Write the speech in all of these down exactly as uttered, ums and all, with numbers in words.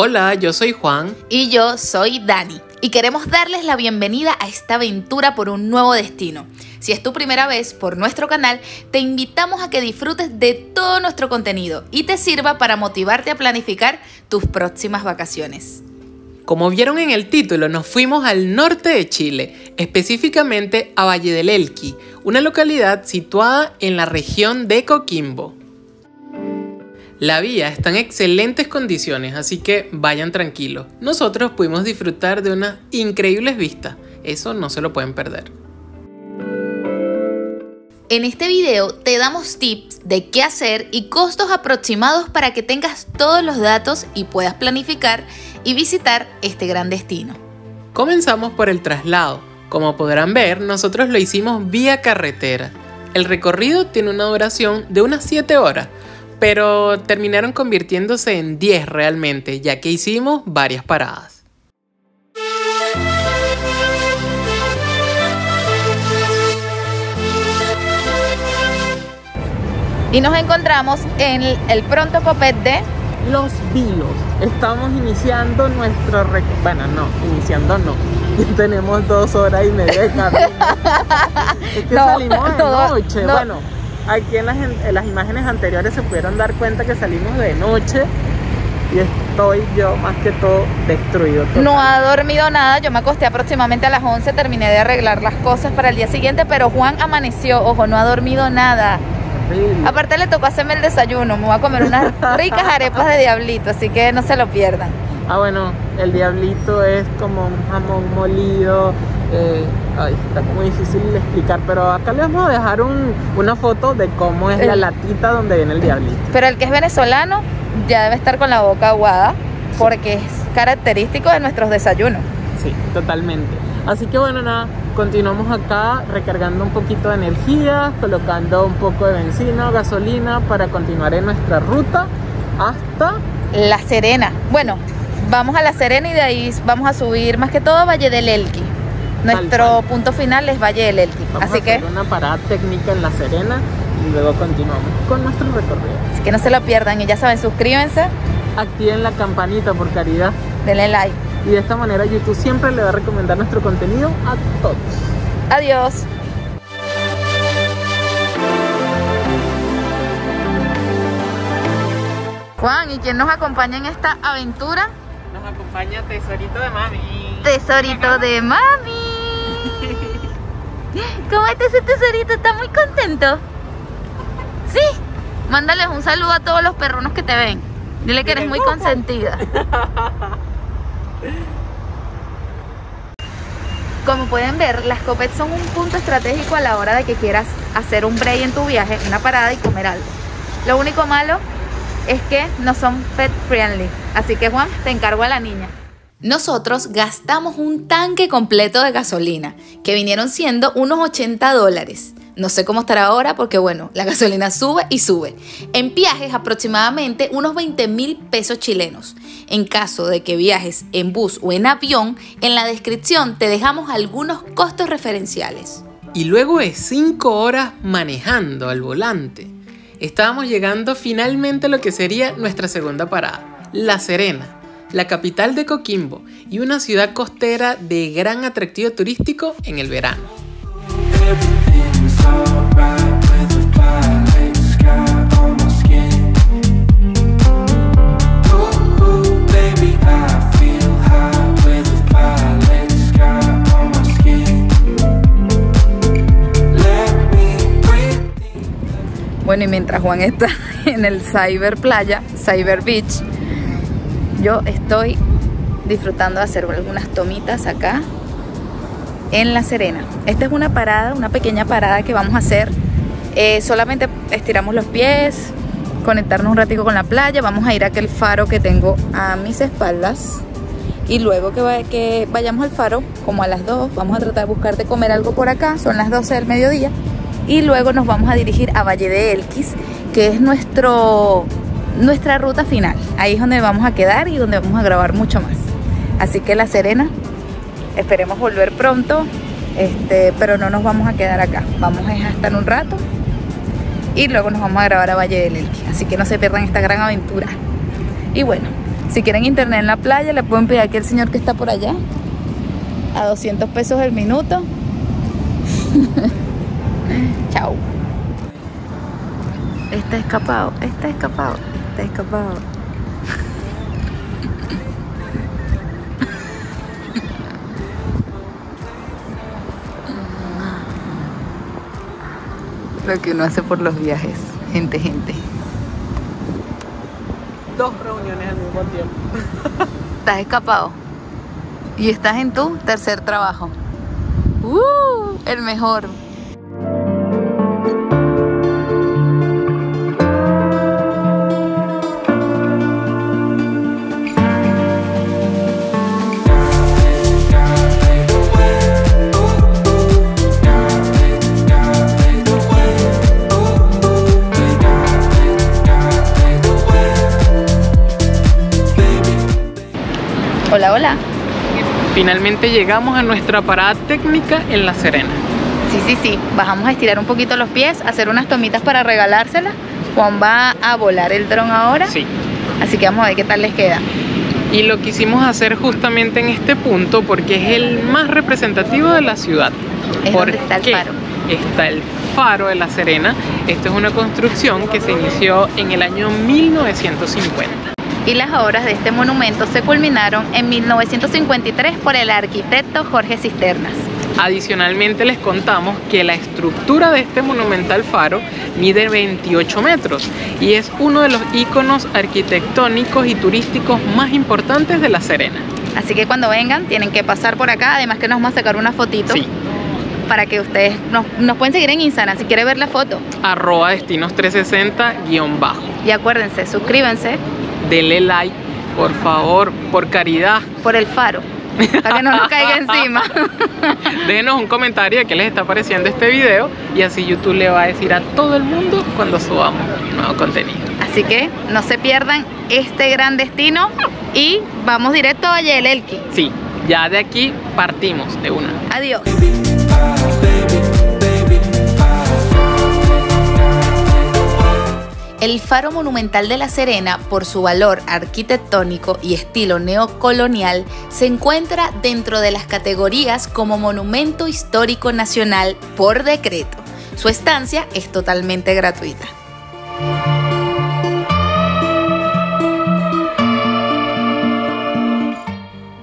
Hola, yo soy Juan. Y yo soy Dani. Y queremos darles la bienvenida a esta aventura por un nuevo destino. Si es tu primera vez por nuestro canal, te invitamos a que disfrutes de todo nuestro contenido y te sirva para motivarte a planificar tus próximas vacaciones. Como vieron en el título, nos fuimos al norte de Chile, específicamente a Valle del Elqui, una localidad situada en la región de Coquimbo. La vía está en excelentes condiciones, así que vayan tranquilos. Nosotros pudimos disfrutar de unas increíbles vistas, eso no se lo pueden perder. En este video te damos tips de qué hacer y costos aproximados para que tengas todos los datos y puedas planificar y visitar este gran destino. Comenzamos por el traslado. Como podrán ver, nosotros lo hicimos vía carretera. El recorrido tiene una duración de unas siete horas. Pero terminaron convirtiéndose en diez realmente, ya que hicimos varias paradas. Y nos encontramos en el pronto popet de Los Vilos. Estamos iniciando nuestro recorrido. Bueno, no, iniciando no. Tenemos dos horas y media de camino. Es que no, salimos de no, noche, no. Bueno. Aquí en las, en las imágenes anteriores se pudieron dar cuenta que salimos de noche y estoy yo más que todo destruido. Total. No ha dormido nada, yo me acosté aproximadamente a las once, terminé de arreglar las cosas para el día siguiente, pero Juan amaneció, ojo, no ha dormido nada. Horrible. Aparte le tocó hacerme el desayuno, me voy a comer unas ricas arepas de diablito, así que no se lo pierdan. Ah, bueno, el diablito es como un jamón molido. Eh, ay, está muy difícil de explicar, pero acá les vamos a dejar un, una foto de cómo es la latita donde viene el diablito. Pero el que es venezolano ya debe estar con la boca aguada, sí, porque es característico de nuestros desayunos. Sí, totalmente. Así que bueno, nada, continuamos acá recargando un poquito de energía, colocando un poco de benzina o gasolina para continuar en nuestra ruta hasta La Serena. Bueno, vamos a La Serena y de ahí vamos a subir más que todo a Valle del Elqui. Nuestro punto final es Valle del Elqui. Vamos así a hacer que una parada técnica en La Serena y luego continuamos con nuestro recorrido. Así que no se lo pierdan y ya saben, suscríbanse. Activen la campanita por caridad. Denle like. Y de esta manera YouTube siempre le va a recomendar nuestro contenido a todos. Adiós. Juan, ¿y quién nos acompaña en esta aventura? Nos acompaña Tesorito de Mami. Tesorito de Mami. ¿Cómo está ese tesorito? ¿Está muy contento? Sí. Mándales un saludo a todos los perrunos que te ven. Dile que eres muy consentida. Como pueden ver, las copets son un punto estratégico a la hora de que quieras hacer un break en tu viaje, una parada y comer algo. Lo único malo es que no son pet friendly. Así que Juan, te encargo a la niña. Nosotros gastamos un tanque completo de gasolina, que vinieron siendo unos ochenta dólares. No sé cómo estará ahora porque, bueno, la gasolina sube y sube. En viajes aproximadamente unos veinte mil pesos chilenos. En caso de que viajes en bus o en avión, en la descripción te dejamos algunos costos referenciales. Y luego de cinco horas manejando al volante, estábamos llegando finalmente a lo que sería nuestra segunda parada, La Serena, la capital de Coquimbo y una ciudad costera de gran atractivo turístico en el verano. Bueno, y mientras Juan está en el Cyber Playa, Cyber Beach, yo estoy disfrutando de hacer algunas tomitas acá en La Serena. Esta es una parada, una pequeña parada que vamos a hacer. Eh, solamente estiramos los pies, conectarnos un ratico con la playa. Vamos a ir a aquel faro que tengo a mis espaldas. Y luego que, va, que vayamos al faro, como a las dos, vamos a tratar de buscar de comer algo por acá. Son las doce del mediodía. Y luego nos vamos a dirigir a Valle de Elqui, que es nuestro... nuestra ruta final, ahí es donde vamos a quedar y donde vamos a grabar mucho más. Así que La Serena, esperemos volver pronto, este, pero no nos vamos a quedar acá. Vamos a estar un rato y luego nos vamos a grabar a Valle del Elqui. Así que no se pierdan esta gran aventura. Y bueno, Si quieren internet en la playa, le pueden pedir aquí al señor que está por allá a doscientos pesos el minuto. Chao. Está escapado, está escapado, está escapado. Lo que uno hace por los viajes. Gente, gente. Dos reuniones al mismo tiempo. Estás escapado. Y estás en tu tercer trabajo. ¡Uh! El mejor. Hola, hola. Finalmente llegamos a nuestra parada técnica en La Serena. Sí, sí, sí. Bajamos a estirar un poquito los pies, a hacer unas tomitas para regalárselas. Juan va a volar el dron ahora. Sí. Así que vamos a ver qué tal les queda. Y lo quisimos hacer justamente en este punto porque es el más representativo de la ciudad. Es donde está el faro. Está el faro de La Serena. Esto es una construcción que se inició en el año mil novecientos cincuenta. Y las obras de este monumento se culminaron en mil novecientos cincuenta y tres por el arquitecto Jorge Cisternas. Adicionalmente les contamos que la estructura de este monumental faro mide veintiocho metros y es uno de los íconos arquitectónicos y turísticos más importantes de La Serena. Así que cuando vengan tienen que pasar por acá, además que nos vamos a sacar una fotito. Sí. Para que ustedes nos, nos pueden seguir en Instagram si quieren ver la foto. Arroba destinos trescientos sesenta guión bajo. Y acuérdense, suscríbanse. Dele like, por favor, por caridad. Por el faro, para que no nos caiga encima. Déjenos un comentario de qué les está pareciendo este video y así YouTube le va a decir a todo el mundo cuando subamos nuevo contenido. Así que no se pierdan este gran destino y vamos directo a Valle del Elqui. Sí, ya de aquí partimos de una. Adiós. El faro monumental de La Serena, por su valor arquitectónico y estilo neocolonial, se encuentra dentro de las categorías como Monumento Histórico Nacional por decreto. Su estancia es totalmente gratuita.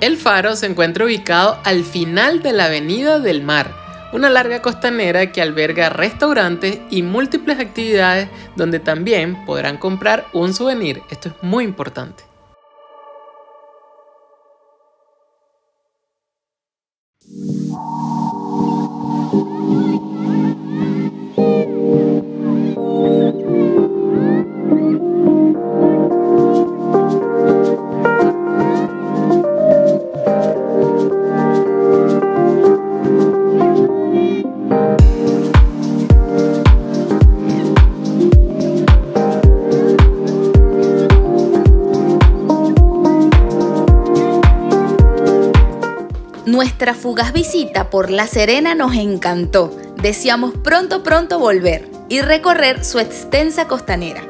El faro se encuentra ubicado al final de la Avenida del Mar, una larga costanera que alberga restaurantes y múltiples actividades donde también podrán comprar un souvenir. Esto es muy importante. Nuestra fugaz visita por La Serena nos encantó. Deseamos pronto, pronto volver y recorrer su extensa costanera,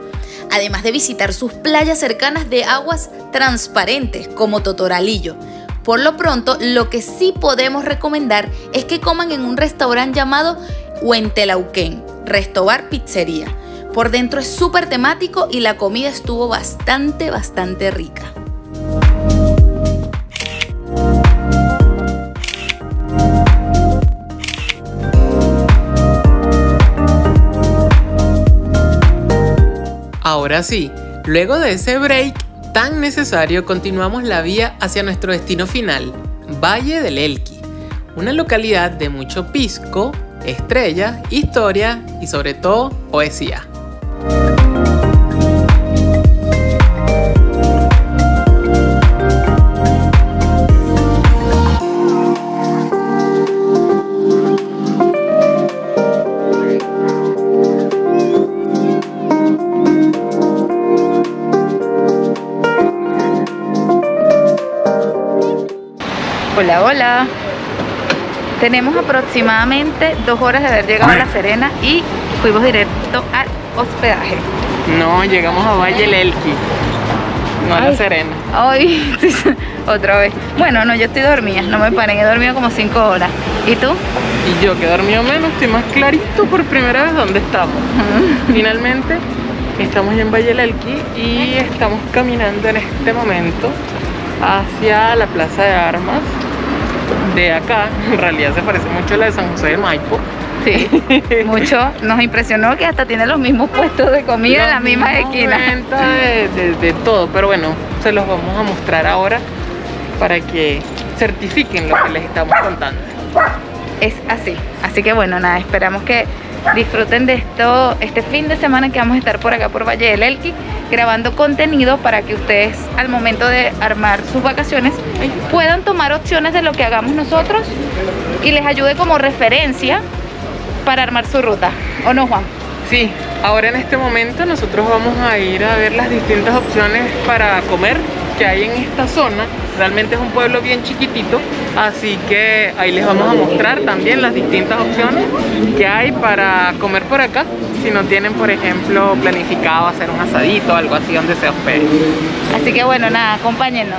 además de visitar sus playas cercanas de aguas transparentes como Totoralillo. Por lo pronto, lo que sí podemos recomendar es que coman en un restaurante llamado Huentelauquén, Restobar Pizzería. Por dentro es súper temático y la comida estuvo bastante, bastante rica. Ahora sí, luego de ese break tan necesario, continuamos la vía hacia nuestro destino final, Valle del Elqui, una localidad de mucho pisco, estrellas, historia y sobre todo poesía. Hola, hola. Tenemos aproximadamente dos horas de haber llegado a La Serena y fuimos directo al hospedaje. No, llegamos a Valle del Elqui, no a La Serena. Ay, otra vez. Bueno, no, yo estoy dormida, no me paren, he dormido como cinco horas. ¿Y tú? Y yo, que he dormido menos, estoy más clarito por primera vez dónde estamos. Finalmente, estamos en Valle del Elqui y estamos caminando en este momento hacia la Plaza de Armas de acá. En realidad se parece mucho a la de San José de Maipo. Sí, mucho. Nos impresionó que hasta tiene los mismos puestos de comida los en las mismas esquinas. De, de, de todo, pero bueno, se los vamos a mostrar ahora para que certifiquen lo que les estamos contando. Es así, así que bueno, nada, esperamos que disfruten de esto, este fin de semana que vamos a estar por acá por Valle del Elqui grabando contenido para que ustedes al momento de armar sus vacaciones puedan tomar opciones de lo que hagamos nosotros y les ayude como referencia para armar su ruta, ¿o no, Juan? Sí, ahora en este momento nosotros vamos a ir a ver las distintas opciones para comer que hay en esta zona. Realmente es un pueblo bien chiquitito, así que ahí les vamos a mostrar también las distintas opciones que hay para comer por acá, si no tienen, por ejemplo, planificado hacer un asadito o algo así donde se hospeden. Así que bueno, nada, acompáñennos.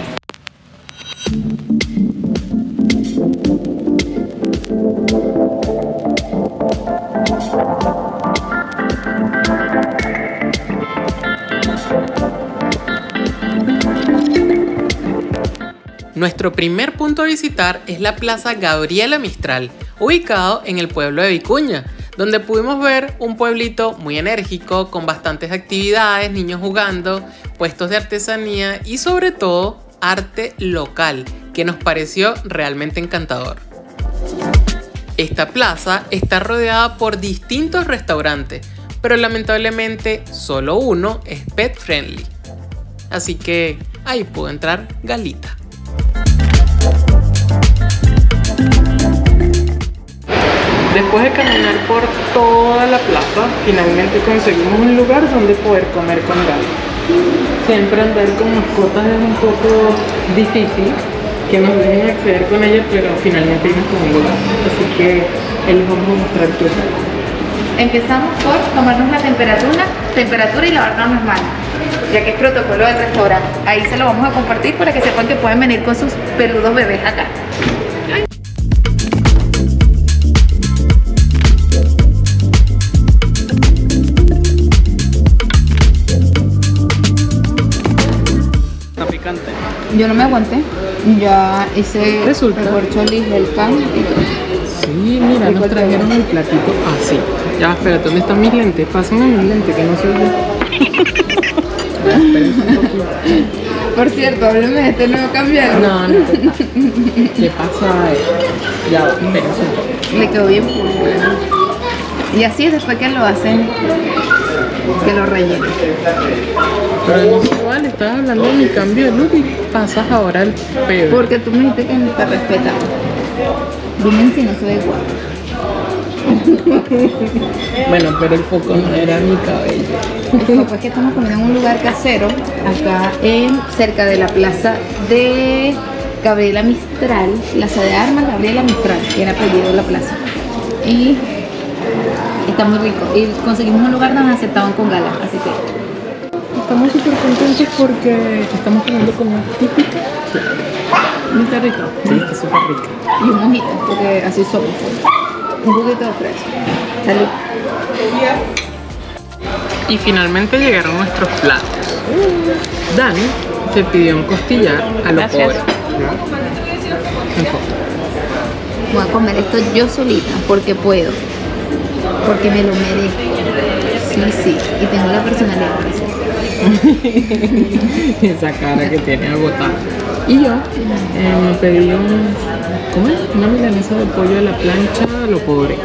Nuestro primer punto a visitar es la Plaza Gabriela Mistral, ubicado en el pueblo de Vicuña, donde pudimos ver un pueblito muy enérgico, con bastantes actividades, niños jugando, puestos de artesanía y sobre todo arte local, que nos pareció realmente encantador. Esta plaza está rodeada por distintos restaurantes, pero lamentablemente solo uno es pet friendly, así que ahí pudo entrar Galita. Después de caminar por toda la plaza, finalmente conseguimos un lugar donde poder comer con Gali. Siempre andar con mascotas es un poco difícil, que nos dejen acceder con ellas, pero finalmente vimos con un lugar. Así que ahí les vamos a mostrar qué tal. Empezamos por tomarnos la temperatura, temperatura y lavarnos las manos, ya que es protocolo del restaurante. Ahí se lo vamos a compartir para que sepan que pueden venir con sus peludos bebés acá. Yo no me aguanté, ya hice Resulta. el corcholillo, el pan y todo. Sí, mira, nos trajeron el platito así. Ah, ya, espérate, ¿dónde están mis lentes? Pásame mis lentes, que no soy yo. Por cierto, hábleme de este nuevo cambiado. No, no, no. ¿Qué pasa? Ya, espérense. Le quedó bien puro. Y así es después que lo hacen, que lo rellenen. Pero igual estabas hablando de mi cambio de look y pasas ahora al peor. Porque tú me dijiste que no te respetaba. Dime si no soy igual. Bueno, pero el foco no era mi cabello. El foco es que estamos comiendo en un lugar casero, acá en, cerca de la plaza de Gabriela Mistral, Plaza de Armas Gabriela Mistral, que era apellido de la plaza. Y está muy rico. Y conseguimos un lugar donde aceptaban con gala, así que estamos súper contentos porque estamos comiendo comida típica. Sí. Está rico. Sí, está súper rico. Y un mojito, porque así somos. Un poquito de fresco. Salud. Y finalmente llegaron nuestros platos. Dani se pidió un costillar a lo pobre. Voy a comer esto yo solita porque puedo. Porque me lo merezco. Sí, sí. Y tengo la personalidad. Esa cara que tiene agotada. Y yo eh, me pedí un, ¿cómo es? una milanesa de pollo a la plancha a lo pobre.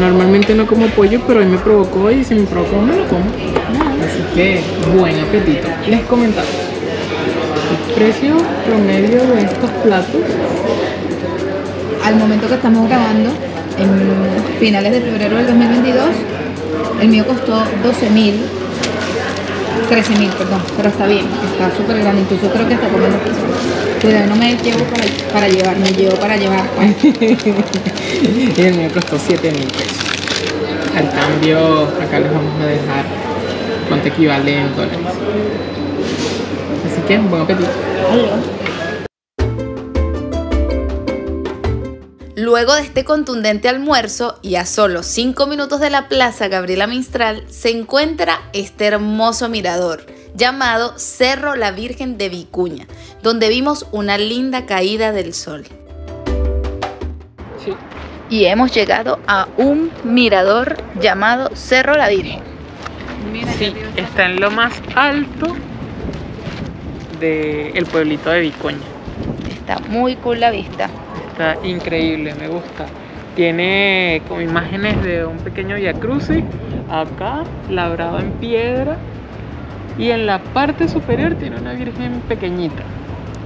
Normalmente no como pollo, pero hoy me provocó y si me provocó no lo como. Así que buen apetito. Les comentaba el precio promedio de estos platos. Al momento que estamos grabando, en finales de febrero del dos mil veintidós, el mío costó doce mil. trece mil, perdón, pero está bien, está súper grande, incluso creo que está como una persona. Pero no me llevo para, para llevar, me llevo para llevar. Y el mío costó siete mil pesos. Al cambio, acá les vamos a dejar cuánto equivale en dólares. Así que buen apetito. Luego de este contundente almuerzo y a solo cinco minutos de la Plaza Gabriela Mistral se encuentra este hermoso mirador llamado Cerro La Virgen de Vicuña, donde vimos una linda caída del sol. Sí. Y hemos llegado a un mirador llamado Cerro La Virgen. Sí, está en lo más alto del pueblito de Vicuña. Está muy cool la vista. Está increíble, me gusta. Tiene como imágenes de un pequeño viacrucis, acá labrado en piedra. Y en la parte superior tiene una virgen pequeñita.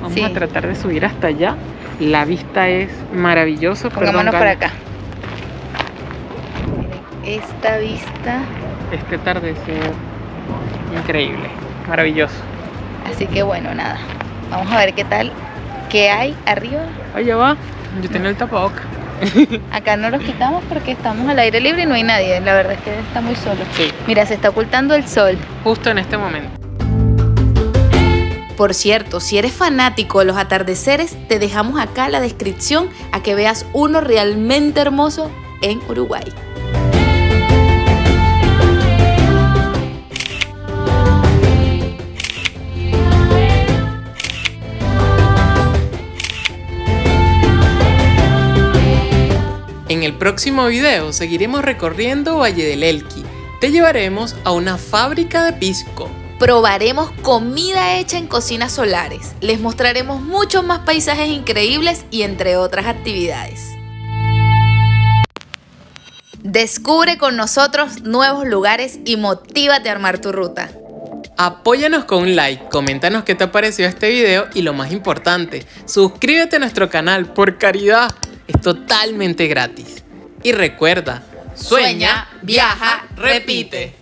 Vamos sí. a tratar de subir hasta allá. La vista es maravillosa. Pongámonos por acá. Esta vista. Este atardecer increíble, maravilloso. Así que bueno, nada. Vamos a ver qué tal, qué hay arriba. Allá va. Yo tengo el tapabocas. Acá no los quitamos porque estamos al aire libre y no hay nadie. La verdad es que está muy solo. Sí. Mira, se está ocultando el sol. Justo en este momento. Por cierto, si eres fanático de los atardeceres, te dejamos acá la descripción a que veas uno realmente hermoso en Uruguay. En el próximo video seguiremos recorriendo Valle del Elqui. Te llevaremos a una fábrica de pisco. Probaremos comida hecha en cocinas solares. Les mostraremos muchos más paisajes increíbles y entre otras actividades. Descubre con nosotros nuevos lugares y motívate a armar tu ruta. Apóyanos con un like, coméntanos qué te ha parecido este video y lo más importante, suscríbete a nuestro canal por caridad. Es totalmente gratis. Y recuerda, sueña, viaja, repite.